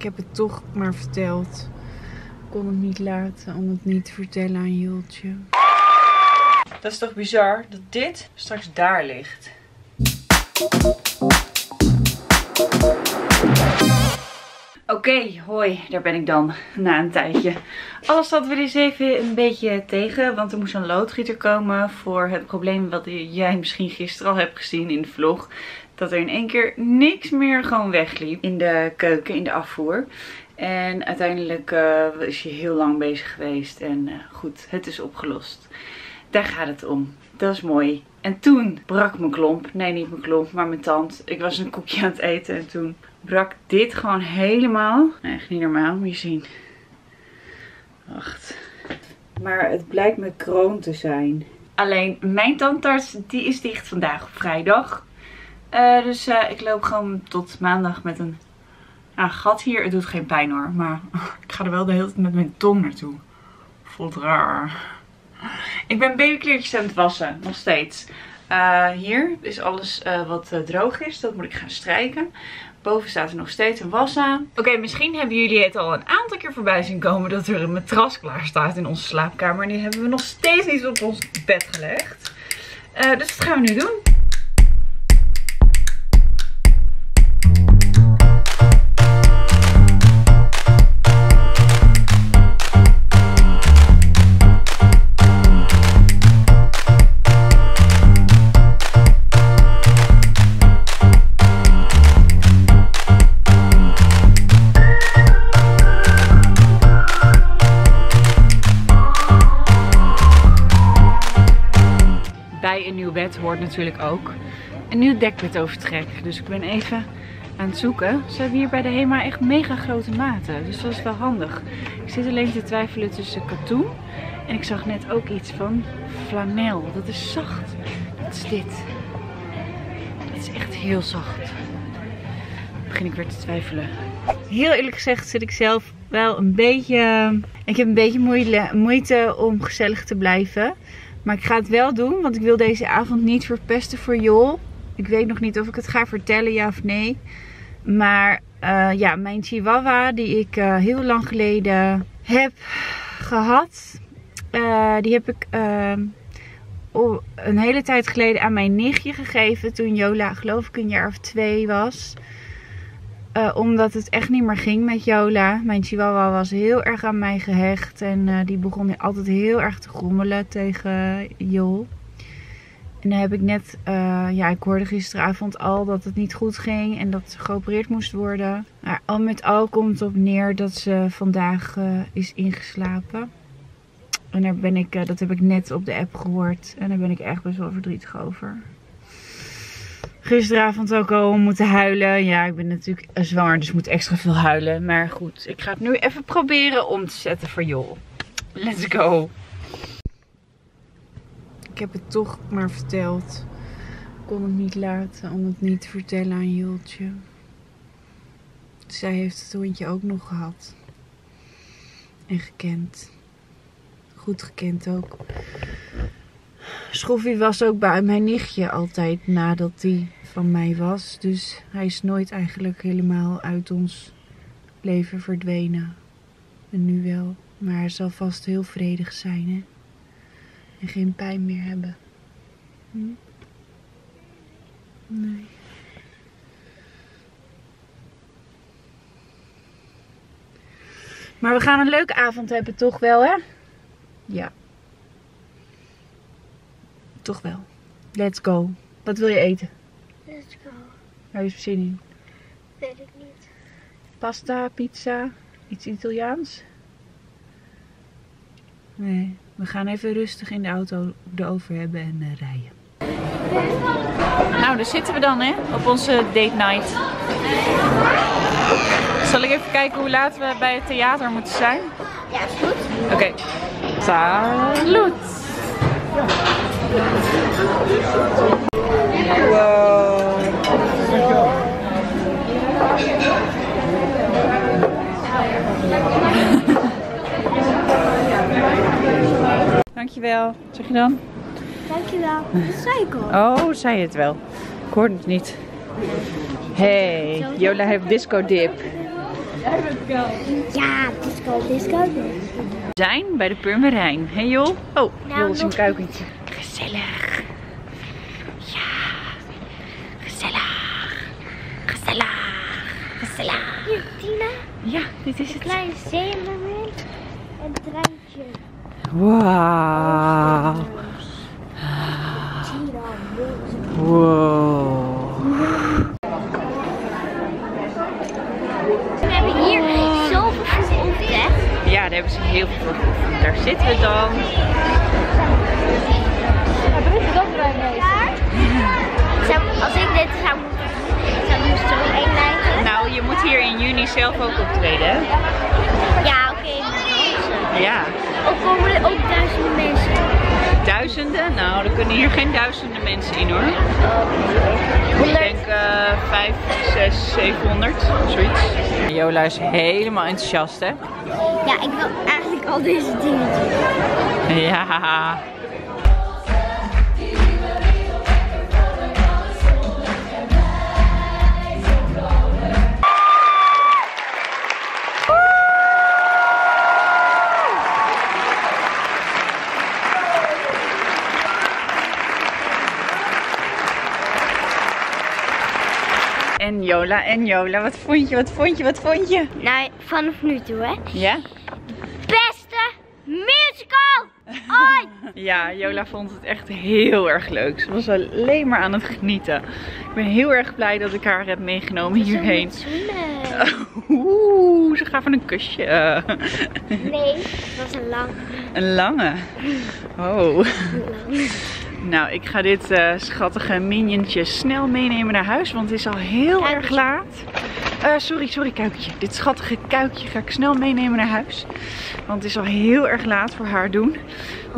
ik heb het toch maar verteld. Ik kon het niet laten om het niet te vertellen aan Joeltje. Dat is toch bizar dat dit straks daar ligt. Oké, hoi, daar ben ik dan na een tijdje. Alles zat weer eens even een beetje tegen, want er moest een loodgieter komen voor het probleem wat jij misschien gisteren al hebt gezien in de vlog. Dat er in één keer niks meer gewoon wegliep in de keuken, in de afvoer. En uiteindelijk is hij heel lang bezig geweest en goed, het is opgelost. Daar gaat het om. Dat is mooi. En toen brak mijn klomp. Nee, niet mijn klomp, maar mijn tand. Ik was een koekje aan het eten en toen brak dit gewoon helemaal. Nee, echt niet normaal, moet je zien. Wacht. Maar het blijkt mijn kroon te zijn. Alleen mijn tandarts, die is dicht vandaag op vrijdag. Dus ik loop gewoon tot maandag met een gat hier. Het doet geen pijn hoor, maar ik ga er wel de hele tijd met mijn tong naartoe. Voelt raar. Ik ben babykleertjes aan het wassen, nog steeds. Hier is alles wat droog is, dat moet ik gaan strijken. Boven staat er nog steeds een was aan. Oké, misschien hebben jullie het al een aantal keer voorbij zien komen dat er een matras klaar staat in onze slaapkamer. En die hebben we nog steeds niet op ons bed gelegd. Dus dat gaan we nu doen. Bed hoort natuurlijk ook een nieuw dekbed overtrek. Dus ik ben even aan het zoeken. Ze hebben hier bij de HEMA echt mega grote maten. Dus dat is wel handig. Ik zit alleen te twijfelen tussen katoen. En ik zag net ook iets van flanel. Dat is zacht. Dat is dit. Dat is echt heel zacht. Dan begin ik weer te twijfelen. Heel eerlijk gezegd zit ik zelf wel een beetje... Ik heb een beetje moeite om gezellig te blijven. Maar ik ga het wel doen, want ik wil deze avond niet verpesten voor Jool. Ik weet nog niet of ik het ga vertellen, ja of nee. Maar ja, mijn chihuahua die ik heel lang geleden heb gehad. Die heb ik een hele tijd geleden aan mijn nichtje gegeven. Toen Jola geloof ik een jaar of 2 was. Omdat het echt niet meer ging met Jola. Mijn chihuahua was heel erg aan mij gehecht. En die begon altijd heel erg te grommelen tegen Jool. En dan heb ik net... ja, ik hoorde gisteravond al dat het niet goed ging. En dat ze geopereerd moest worden. Maar al met al komt het op neer dat ze vandaag is ingeslapen. En daar ben ik, dat heb ik net op de app gehoord. En daar ben ik echt best wel verdrietig over. Gisteravond ook al moeten huilen. Ja, ik ben natuurlijk zwanger, dus ik moet extra veel huilen. Maar goed, ik ga het nu even proberen om te zetten voor Jool. Let's go! Ik heb het toch maar verteld. Ik kon het niet laten om het niet te vertellen aan Joeltje. Zij heeft het hondje ook nog gehad. En gekend. Goed gekend ook. Schoffie was ook bij mijn nichtje altijd nadat hij van mij was. Dus hij is nooit eigenlijk helemaal uit ons leven verdwenen. En nu wel. Maar hij zal vast heel vredig zijn, hè. En geen pijn meer hebben. Hm? Nee. Maar we gaan een leuke avond hebben, toch wel, hè? Ja. Toch wel. Let's go. Wat wil je eten? Let's go. Waar is zin in? Weet ik niet. Pasta, pizza, iets Italiaans? Nee, we gaan even rustig in de auto op de over hebben en rijden. Nou, daar zitten we dan hè, op onze date night. Zal ik even kijken hoe laat we bij het theater moeten zijn? Ja, is goed. Oké. Salut! Ja. Wow. Dankjewel. Wat zeg je dan? Dankjewel. Dat zei ik al. Oh, zei je het wel. Ik hoorde het niet. Hey, Jola heeft disco dip. Jij bent koud. Ja, het is koud. Het is koud. We zijn bij de Purmerijn. Hé Jool? Oh, Jool is een kuikentje. Gezellig. Ja. Gezellig. Gezellig. Gezellig. Hier, Tina. Ja, dit is het. Een kleine zeemermin. Een treintje. Wauw. Wow. We hebben hier zoveel voor ontdekt. Ja, daar hebben ze heel veel voor. Daar zitten we dan. Daar is het ook bij mee. Als ik dit zou moeten doen, dan moest er ook één lijken. Nou, je moet hier in juni zelf ook optreden, hè? Ja, oké. Okay. Ja. Ook komen er ook duizenden mensen. Duizenden? Nou, er kunnen hier geen duizenden mensen in hoor. Ik denk 5, 6, 700, zoiets. Jola is helemaal enthousiast, hè? Ja, ik wil eigenlijk al deze dingetjes. Ja. En Jola, wat vond je, Nou, vanaf nu toe, hè? Ja? Beste musical ooit! Ja, Jola vond het echt heel erg leuk. Ze was alleen maar aan het genieten. Ik ben heel erg blij dat ik haar heb meegenomen hierheen. Oeh, ze gaf een kusje. Nee, het was een lange. Een lange? Oh. Nou, ik ga dit schattige minientje snel meenemen naar huis, want het is al heel erg laat. Sorry, kuikentje. Dit schattige kuikentje ga ik snel meenemen naar huis, want het is al heel erg laat voor haar doen.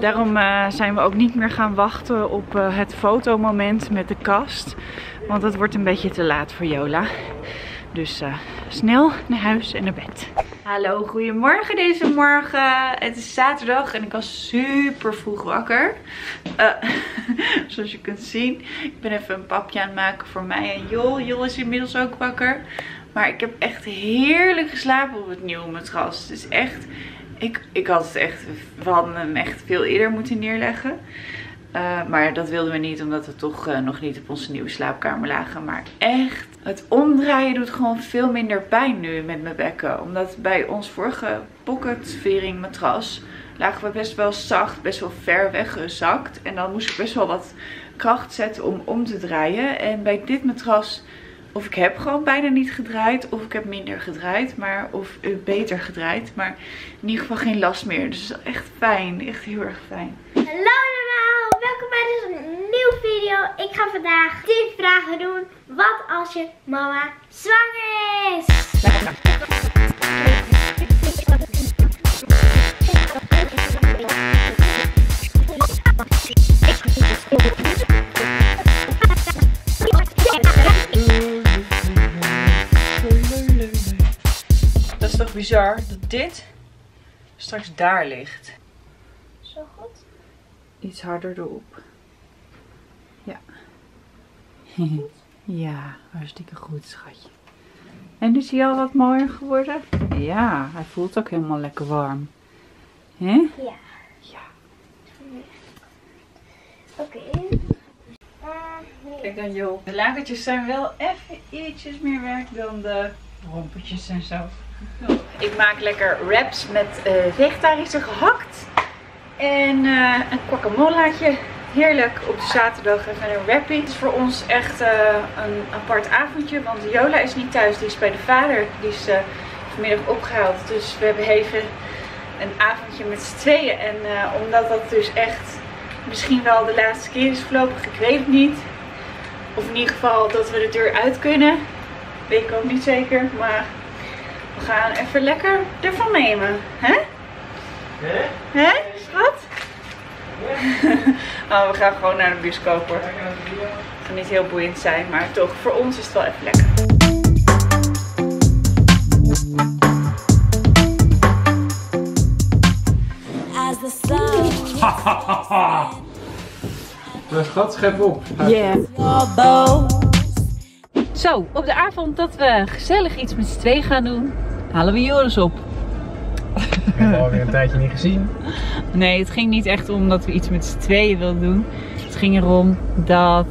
Daarom zijn we ook niet meer gaan wachten op het fotomoment met de kast, want dat wordt een beetje te laat voor Jola. Dus snel naar huis en naar bed. Hallo, goedemorgen deze morgen. Het is zaterdag en ik was super vroeg wakker. Zoals je kunt zien. Ik ben even een papje aan het maken voor mij en Jool. Jool is inmiddels ook wakker. Maar ik heb echt heerlijk geslapen op het nieuwe matras. Dus echt, ik had het echt, we hadden hem echt veel eerder moeten neerleggen. Maar dat wilden we niet, omdat we toch nog niet op onze nieuwe slaapkamer lagen. Maar echt, het omdraaien doet gewoon veel minder pijn nu met mijn bekken. Omdat bij ons vorige pocketvering matras lagen we best wel zacht, best wel ver weggezakt. En dan moest ik best wel wat kracht zetten om om te draaien. En bij dit matras, of ik heb gewoon bijna niet gedraaid, of ik heb minder gedraaid, maar, of beter gedraaid. Maar in ieder geval geen last meer. Dus echt fijn, echt heel erg fijn. Hallo! Welkom bij deze nieuwe video. Ik ga vandaag 10 vragen doen. Wat als je mama zwanger is? Dat is toch bizar dat dit straks daar ligt. Zo goed. Iets harder erop. Ja. Ja, hartstikke goed, schatje. En is hij al wat mooier geworden? Ja, hij voelt ook helemaal lekker warm. Hè? Ja. Ja. Oké. Kijk dan, joh. De lakertjes zijn wel even ietsjes meer werk dan de rompertjes en zo. Ik maak lekker wraps met vegetarische gehakt. En een guacamolaatje. Heerlijk op de zaterdag even een wrappie. Het is voor ons echt een apart avondje. Want Jola is niet thuis, die is bij de vader. Die is vanmiddag opgehaald. Dus we hebben even een avondje met z'n tweeën. En omdat dat dus echt misschien wel de laatste keer is voorlopig, ik weet het niet. Of in ieder geval dat we de deur uit kunnen. Weet ik ook niet zeker. Maar we gaan even lekker ervan nemen. Hè? Hè? Schat? Oh, we gaan gewoon naar de bioscoop hoor. Het kan niet heel boeiend zijn, maar toch, voor ons is het wel even lekker. Schat, schep op. Yeah. Zo, op de avond dat we gezellig iets met z'n twee gaan doen. halen we Joris op. We hebben alweer een tijdje niet gezien. Nee, het ging niet echt om dat we iets met z'n tweeën wilden doen. Het ging erom dat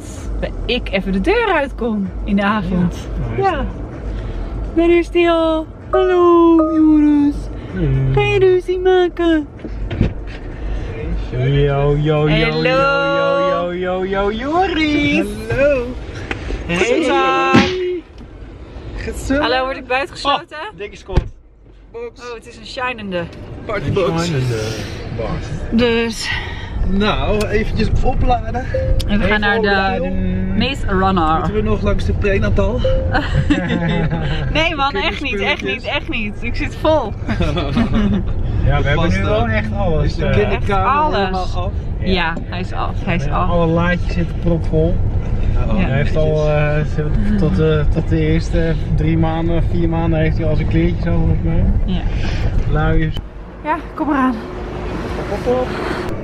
ik even de deur uit kon in de avond. Ja. Ja. Daar is die al. Hallo Joris. Ga je ruzie maken? Yo, yo, yo, yo, yo, yo, yo, Joris. Hallo. Hey. Gezellig. Hallo, word ik buitengesloten? Oh, dikke Scott. Oh, het is een shinende Partybox. Dus. Nou, eventjes opladen. En we gaan naar de Maze Runner. Moeten we nog langs de prenatal? Nee man, echt niet, echt niet, echt niet. Ik zit vol. Ja, we hebben nu gewoon echt alles. Is de kinderkamer helemaal af? Ja, ja, hij is af, hij is af. Alle laadjes zitten propvol. Oh, ja. Hij heeft al tot de eerste 3 maanden, 4 maanden heeft hij al zijn kleertjes al volgens mij. Ja. Luiers. Ja, kom maar aan. Op.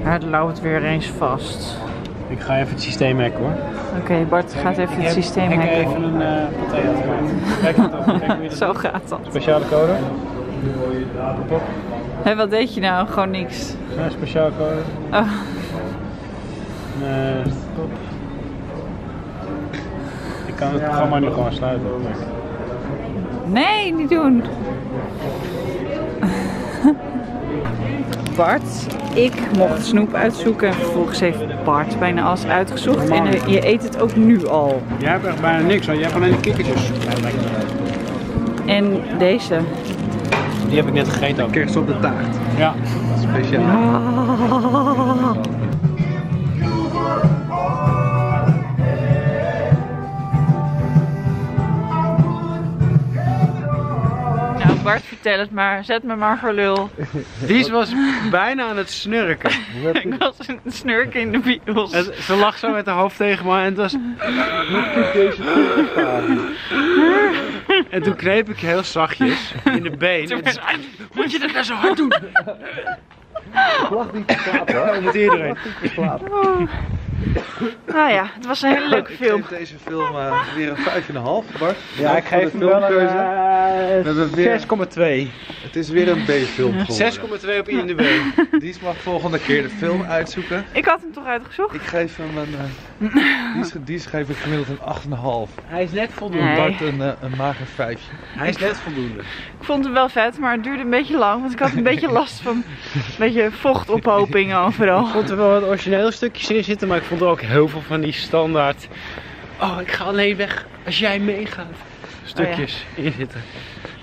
Hij loopt weer eens vast. Ik ga even het systeem hacken hoor. Oké, Bart gaat even het systeem hacken. Ik ga even een paté. Zo gaat dat. Speciale code. Hé, wat deed je nou? Gewoon niks. Ja, speciale code. Oh. Ik kan het programma niet gewoon sluiten. Nee, niet doen. Bart, ik mocht snoep uitzoeken en vervolgens heeft Bart bijna alles uitgezocht. En je eet het ook nu al. Jij hebt echt bijna niks, want jij hebt alleen de kikkertjes. En deze. Die heb ik net gegeten ook. Kerst op de taart. Ja. Speciaal. Ja. Bart, vertel het maar. Zet me maar voor lul. Dies was bijna aan het snurken. Ik was een snurken in de bios. Ze lag zo met haar hoofd tegen me en het was... En toen kneep ik heel zachtjes in de been. Toen was... Moet je dat nou zo hard doen? Ik lag niet te slapen. Met iedereen. Nou ja, het was een hele leuke film. Ik geef deze film weer een 5,5, Bart. Ja, ik geef hem wel een 6,2. Het is weer een B-film. 6,2 op IMDb. Dies mag volgende keer de film uitzoeken. Ik had hem toch uitgezocht? Ik geef hem een... Dies geef ik gemiddeld een 8,5. Hij is net voldoende. Nee. Bart een mager 5. Hij is net voldoende. Ik vond hem wel vet, maar het duurde een beetje lang. Want ik had een beetje last van een beetje vochtophopingen overal. Ik vond er wel wat originele stukjes in zitten, maar ik vond er ook heel veel van die standaard. Oh, ik ga alleen weg als jij meegaat. Stukjes in zitten.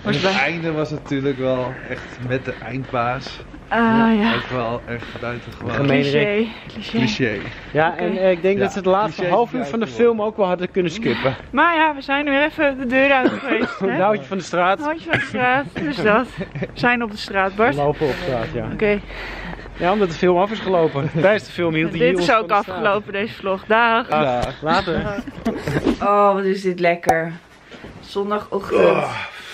En het einde was natuurlijk wel echt met de eindbaas. Ja. Ook wel echt buitengewoon. Cliché. Cliché. Ja, okay. En ik denk dat ze het laatste half uur van de film ook wel hadden kunnen skippen. Maar ja, we zijn weer even de deur uit geweest. Een houtje van de straat. Een houtje van de straat, dus dat. We zijn op de straat, Bart. We lopen op straat, ja. Oké. Okay. Ja, omdat de film af is gelopen. Tijdens de film hield hij hier. Dit is ook afgelopen, deze vlog. Dag. Dag. Later. Oh, wat is dit lekker. Zondagochtend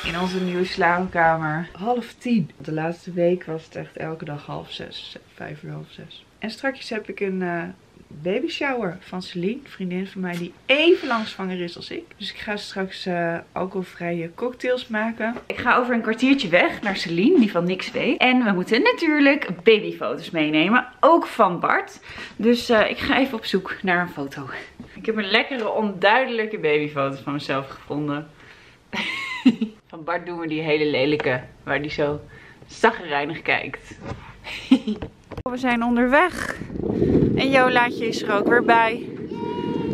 in onze nieuwe slaapkamer. 20:30. De laatste week was het echt elke dag 5:30, 5:30, 5:30. En straks heb ik een baby shower van Celine. Vriendin van mij die even lang zwanger is als ik. Dus ik ga straks alcoholvrije cocktails maken. Ik ga over een kwartiertje weg naar Celine, die van niks weet. En we moeten natuurlijk babyfoto's meenemen. Ook van Bart. Dus ik ga even op zoek naar een foto. Ik heb een lekkere onduidelijke babyfoto van mezelf gevonden. Van Bart doen we die hele lelijke. Waar die zo zaggerijnig kijkt. We zijn onderweg. En Jolaatje is er ook weer bij.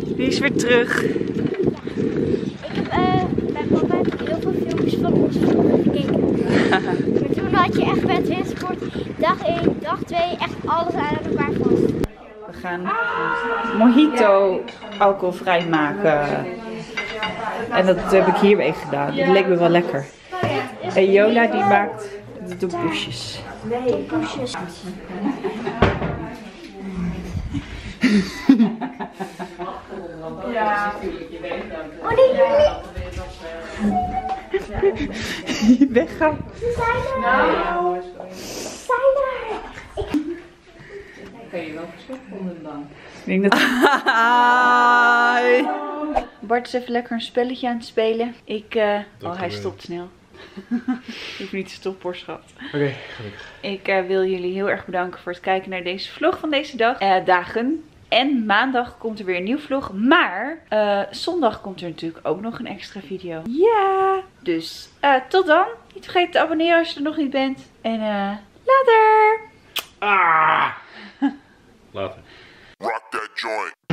Die is weer terug. Ik heb bij papa heel veel filmpjes van ons vroeger gekeken. Maar toen had je echt bij Twinsport dag 1, dag 2 echt alles aan elkaar vast. We gaan mojito alcoholvrij maken. En dat heb ik hiermee gedaan. Dat leek me wel lekker. En Jola die maakt de tompoesjes. Ja. Oh nee, weggaan. Ze zijn er. Ze zijn er. Kan je wel verschil vonden dan? Ik denk dat... Bart is even lekker een spelletje aan het spelen. Ik... Oh, hij stopt snel. Ik hoef niet te stoppen hoor, schat. Oké, gelukkig. Ik wil jullie heel erg bedanken voor het kijken naar deze vlog van deze dag. Dagen. En maandag komt er weer een nieuw vlog. Maar zondag komt er natuurlijk ook nog een extra video. Ja! Dus tot dan. Niet vergeten te abonneren als je er nog niet bent. En later! Ah! Later. Rock that joint.